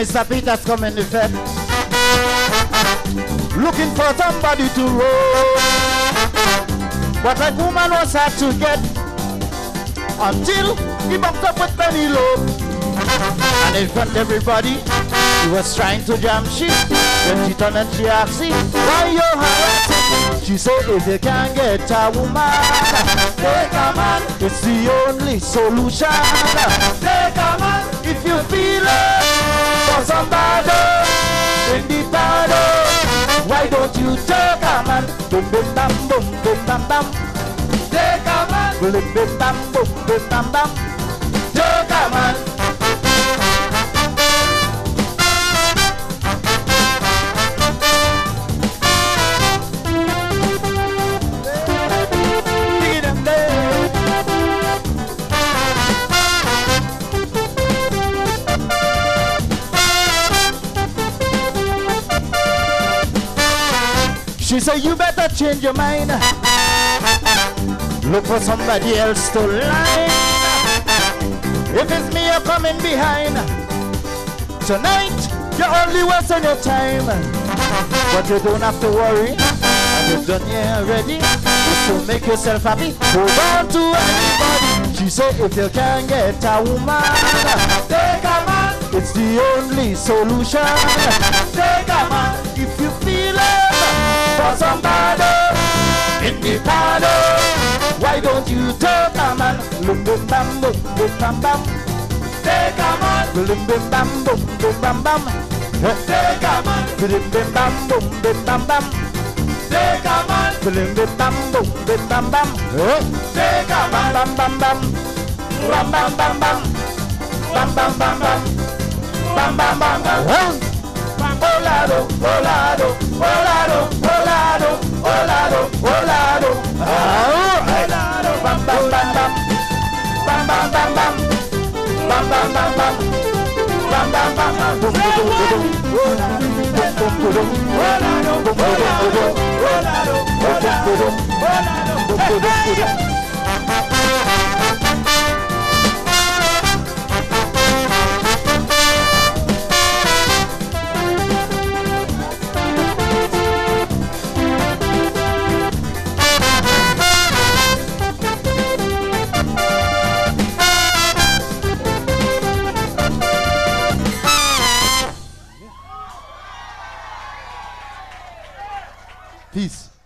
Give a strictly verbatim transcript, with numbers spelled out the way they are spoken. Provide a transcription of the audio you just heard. Miss Zapita's coming to set. Looking for somebody to roll, but that woman was hard to get until he bumped up with Penny Lowe. And in front of everybody, he was trying to jam shit. Then she turned and she asked him, why you harassing? She said, if you can't get a woman, take a man. It's the only solution. Take a man if you feel it for somebody in the battle. Why don't you take a man? Boom boom bam boom boom bam bam. Take a man. Boom boom bam boom boom bam bam. Take a man. She said, you better change your mind. Look for somebody else to line. If it's me, you're coming behind. Tonight, you're only wasting your time. But you don't have to worry. You've done here already. Just to make yourself happy, hold on to anybody. She said, if you can't get a woman, take a man. It's the only solution. Take a man if you feel it. For somebody in the paddle, why don't you take a man? Boom boom bam boom boom bam bam. Take a man. Boom boom bam boom boom bam bam. Take a man. Boom boom bam boom boom bam bam. Take a man. Boom boom bam boom boom bam bam. Take a man. Bam bam bam. Bam bam bam bam. Bam bam bam bam. Bam bam bam bam. Olado, olado, olado, olado, olado, olado. Olado, bam bam bam bam, bam bam bam bam, bam bam bam bam, bam bam bam bam. Olado, olado, olado, olado, olado, olado. Peace.